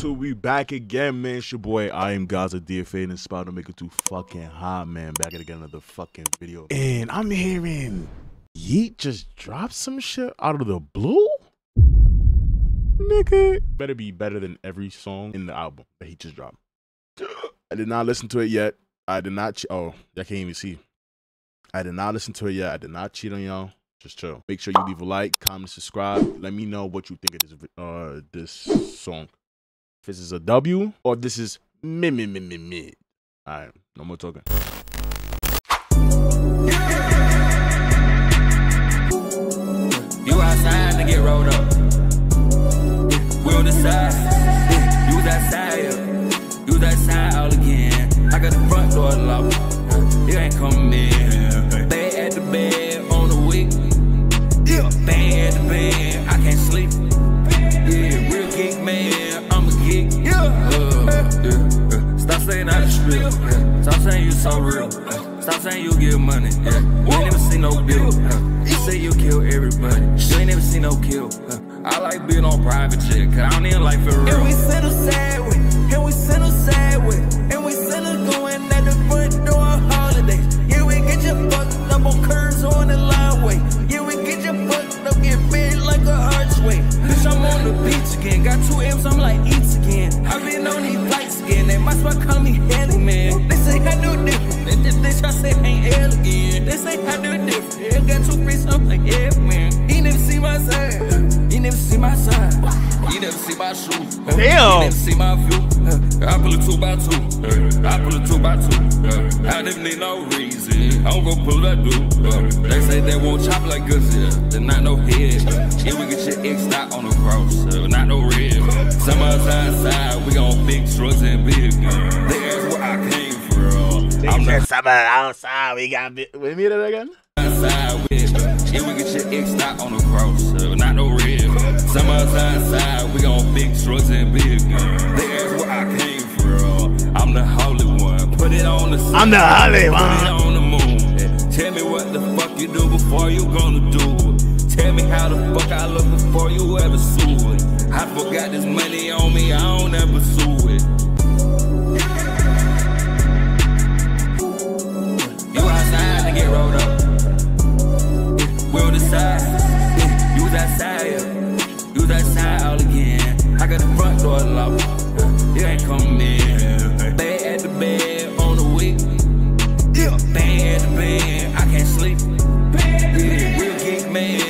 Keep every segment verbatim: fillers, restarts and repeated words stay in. YouTube, we back again, man. It's your boy iAmGaza, D F A, and it's about to make it too fucking hot, man. Back again, another fucking video. And I'm hearing Yeat just dropped some shit out of the blue. Nigga, better be better than every song in the album that he just dropped. I did not listen to it yet. I did not. Oh, I can't even see. I did not listen to it yet. I did not cheat on y'all. Just chill. Make sure you leave a like, comment, subscribe. Let me know what you think of this uh this song. If this is a W or this is mid mid mid mid mid. All right, no more talking. You outside to get rolled up. We on the side. You was outside. You was outside all again. I got the front door locked. You ain't coming in. They at the bed. Bad man, I can't sleep. Yeah, real geek man, I'm a geek. Yeah. Uh, yeah. Uh, stop saying I just strip. Stop saying you so real. Stop saying you give money. Yeah. You ain't never seen no bill. Uh, you say you kill everybody. You ain't never seen no kill. Uh, I like being on private jet, cause I don't even like for real. And we settle sideways, and we settle sideways, and we settle going at the front door holidays. Yeah, we get your fucked up on curves on the lightway. Yeah, we get your fucked up get big like a archway. Bitch, I'm on the beach again. Got two M's, I'm like Eats again. I've been on these flights again. They might as well call me Heliman. They say I do different. They just bitch, I say ain't elegant. They say I do different. Got two freaks, I'm like, yeah, man. He never see my side. He never see my side. He never see my shoes. Damn. He never see my view. I pull a two by two. I pull a two by two. I never need no reason. I'm gonna pull that dude. They say they won't chop like us. They're not no head. Yeah, we get your ex not on the cross, uh, not no red. Some of us outside, we on big trucks and big uh, there's where I came from. I'm not some of us outside, we got big. Wait, me that again. Outside, we, yeah, we get your ex not on the cross, uh, not no red. Some of us outside, we on big trucks and big uh, there's where I came from. I'm the holy one. Put it on the sun. I'm the holy one. Put it on the moon. Yeah. Tell me what the fuck you do before you gonna do. Tell me how the fuck I look before you ever sue it. I forgot this money on me, I don't ever sue it. You outside to get rolled up. We on the side. You was outside. You was outside all again. I got the front door locked. You ain't coming in. Bad at the bed on the week. Bad at the bed, I can't sleep. Yeah, real geek man.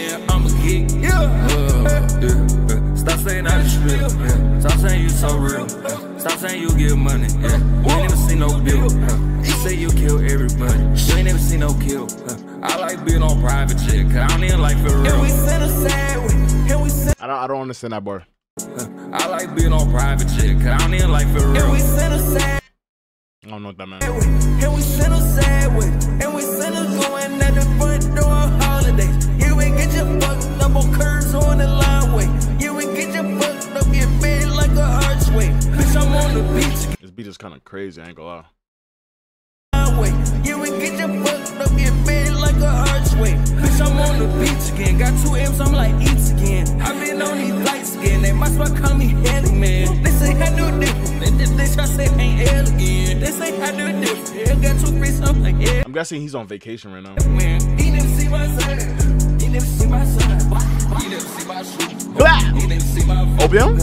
Stop saying I just strip. Yeah. Stop saying you so real. Yeah. Stop saying you give money. Yeah. You ain't never seen no bill. Yeah. You say you kill everybody. You ain't never seen no kill. Yeah. I like being on private jet, cause I don't even like for real. Can we settle sideways? Can we settle? I don't I don't understand that bar. Yeah. I like being on private jet, cause I don't even like for real. Can we settle sideways? I don't know what that meant. Can we settle sideways? And we settle going at the front door holidays. You ain't get your fucked up on curves on the lightway. This beat is kind of crazy, I ain't gonna lie. You ain't get your fucked up, get big like a archway. Bitch, I'm on the beach again. Got two M's, I'm like Eats again. I've been on these lights again. They might as well call me Heliman. They say I do different. They, they try to say ain't elegant. They say I do different. Got two freaks, I'm like, yeah. I'm guessing he's on vacation right now. Man, he never see my side. He never see my side. He never see my shoes. Black. He never see my phone. Opium?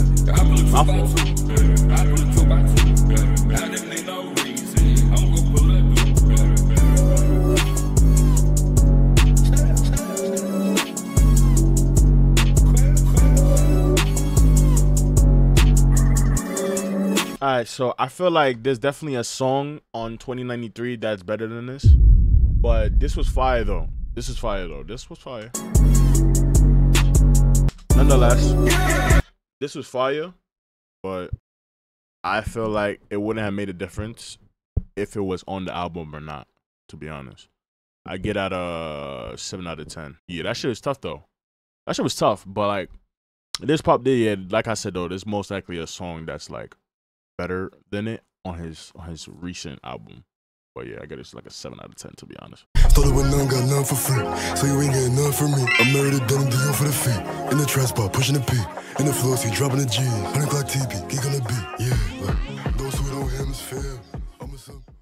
Alright, so I feel like there's definitely a song on twenty ninety-three that's better than this. But this was fire though. This is fire though. This was fire. Nonetheless, this was fire, but I feel like it wouldn't have made a difference if it was on the album or not, to be honest. I get out a seven out of ten. Yeah, that shit is tough though. That shit was tough, but like this pop did, yeah, like I said though, there's most likely a song that's like better than it on his on his recent album. But yeah, I got it like a seven out of ten, to be honest. Started with none, got none for free. So you ain't getting none from me. I'm married to Dunham, do you for the fee. In the transport, pushing the P. In the flow, see, dropping the G. one hundred o'clock T P, geek on the beat. Yeah, like, those who don't hear me, fair. I'm a son.